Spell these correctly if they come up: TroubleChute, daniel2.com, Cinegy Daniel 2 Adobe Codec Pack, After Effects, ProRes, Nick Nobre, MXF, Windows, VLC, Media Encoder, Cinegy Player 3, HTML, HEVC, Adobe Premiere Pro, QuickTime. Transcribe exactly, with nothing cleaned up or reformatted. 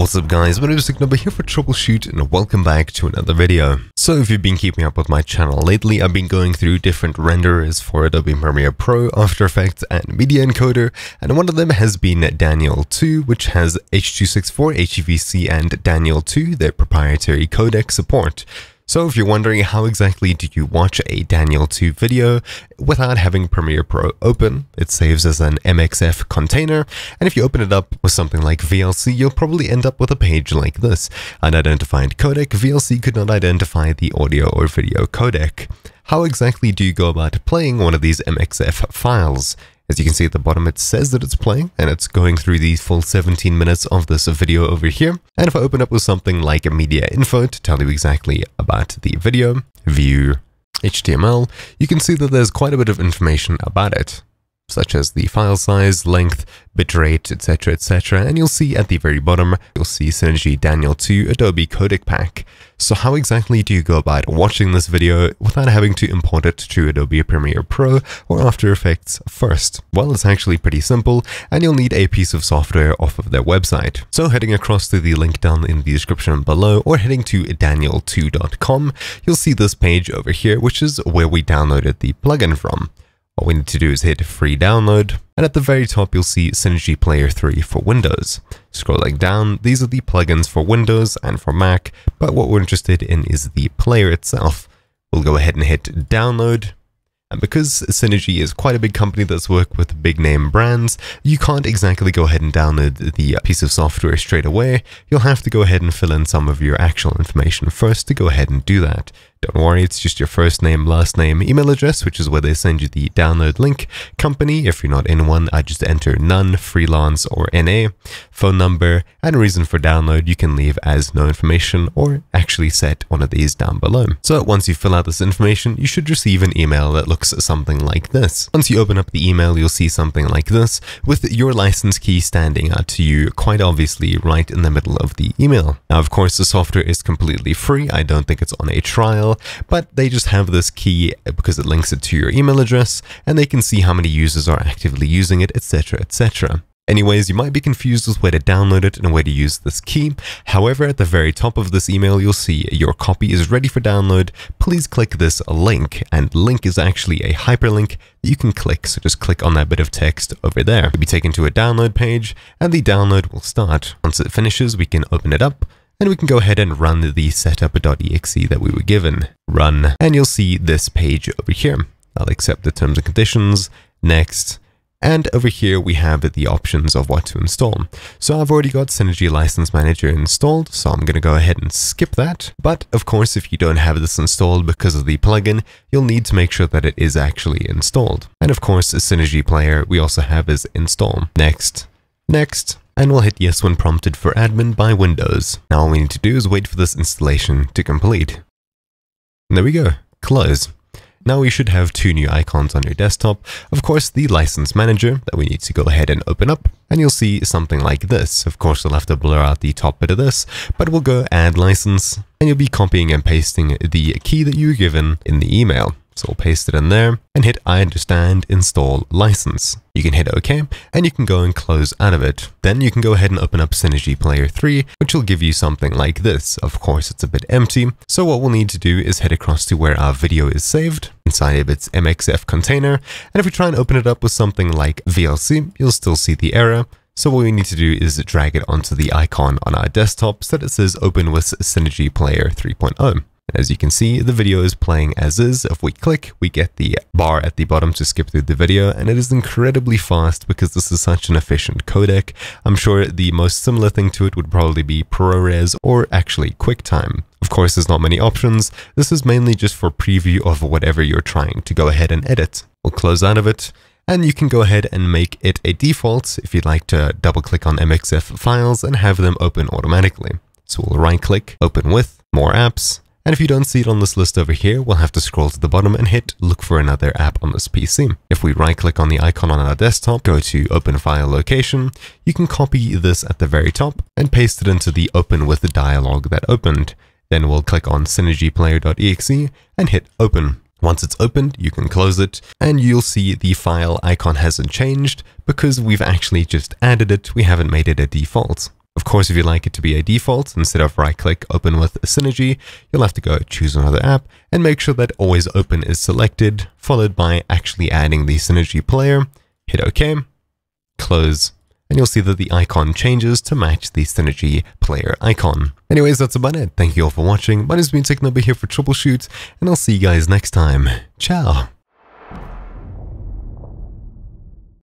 What's up guys, my name is Nick Nobre here for TroubleChute and welcome back to another video. So if you've been keeping up with my channel lately, I've been going through different renderers for Adobe Premiere Pro, After Effects and Media Encoder, and one of them has been Daniel two, which has H two sixty-four, H E V C and Daniel two, their proprietary codec support. So if you're wondering how exactly do you watch a Daniel two video without having Premiere Pro open, it saves as an M X F container, and if you open it up with something like V L C, you'll probably end up with a page like this. Unidentified codec, V L C could not identify the audio or video codec. How exactly do you go about playing one of these M X F files? As you can see at the bottom, it says that it's playing and it's going through the full seventeen minutes of this video over here. And if I open up with something like a media info to tell you exactly about the video, view H T M L, you can see that there's quite a bit of information about it, such as the file size, length, bitrate, etc, et cetera. And you'll see at the very bottom, you'll see Cinegy Daniel two Adobe Codec Pack. So how exactly do you go about watching this video without having to import it to Adobe Premiere Pro or After Effects first? Well, it's actually pretty simple, and you'll need a piece of software off of their website. So heading across to the link down in the description below or heading to daniel two dot com, you'll see this page over here, which is where we downloaded the plugin from. What we need to do is hit free download, and at the very top you'll see Cinegy Player three for Windows. Scrolling down, these are the plugins for Windows and for Mac, but what we're interested in is the player itself. We'll go ahead and hit download, and because Cinegy is quite a big company that's worked with big name brands, you can't exactly go ahead and download the piece of software straight away. You'll have to go ahead and fill in some of your actual information first to go ahead and do that. Don't worry, it's just your first name, last name, email address, which is where they send you the download link. Company, if you're not in one, I just enter none, freelance, or N A. Phone number and reason for download, you can leave as no information or actually set one of these down below. So once you fill out this information, you should receive an email that looks something like this. Once you open up the email, you'll see something like this with your license key standing out to you quite obviously right in the middle of the email. Now, of course, the software is completely free. I don't think it's on a trial, but they just have this key because it links it to your email address and they can see how many users are actively using it, etc, et cetera. Anyways, you might be confused with where to download it and where to use this key. However, at the very top of this email, you'll see your copy is ready for download. Please click this link, and link is actually a hyperlink that you can click. So just click on that bit of text over there. You'll be taken to a download page and the download will start. Once it finishes, we can open it up. And we can go ahead and run the setup dot E X E that we were given. Run, and you'll see this page over here. I'll accept the terms and conditions, next, and over here we have the options of what to install. So I've already got Cinegy License Manager installed, so I'm gonna go ahead and skip that. But of course, if you don't have this installed because of the plugin, you'll need to make sure that it is actually installed. And of course, Cinegy Player we also have is install, next, next, and we'll hit yes when prompted for admin by Windows. Now all we need to do is wait for this installation to complete. And there we go, close. Now we should have two new icons on your desktop. Of course, the license manager that we need to go ahead and open up, and you'll see something like this. Of course, we'll have to blur out the top bit of this, but we'll go add license, and you'll be copying and pasting the key that you were given in the email. So we'll paste it in there and hit I understand install license. You can hit OK and you can go and close out of it. Then you can go ahead and open up Cinegy Player three, which will give you something like this. Of course, it's a bit empty. So what we'll need to do is head across to where our video is saved inside of its M X F container. And if we try and open it up with something like V L C, you'll still see the error. So what we need to do is drag it onto the icon on our desktop so that it says open with Cinegy Player three point oh. As you can see, the video is playing as is. If we click, we get the bar at the bottom to skip through the video, and it is incredibly fast because this is such an efficient codec. I'm sure the most similar thing to it would probably be ProRes or actually QuickTime. Of course, there's not many options. This is mainly just for preview of whatever you're trying to go ahead and edit. We'll close out of it. And you can go ahead and make it a default if you'd like to double click on M X F files and have them open automatically. So we'll right click, open with, more apps. And if you don't see it on this list over here, we'll have to scroll to the bottom and hit look for another app on this P C. If we right click on the icon on our desktop, go to open file location, you can copy this at the very top and paste it into the open with the dialog that opened. Then we'll click on cinegy player dot E X E and hit open. Once it's opened, you can close it and you'll see the file icon hasn't changed because we've actually just added it. We haven't made it a default. Of course, if you'd like it to be a default, instead of right-click Open with Cinegy, you'll have to go choose another app and make sure that Always Open is selected, followed by actually adding the Cinegy player. Hit OK, close, and you'll see that the icon changes to match the Cinegy player icon. Anyways, that's about it. Thank you all for watching. My name's been Nick Nobre here for TroubleChute, and I'll see you guys next time. Ciao!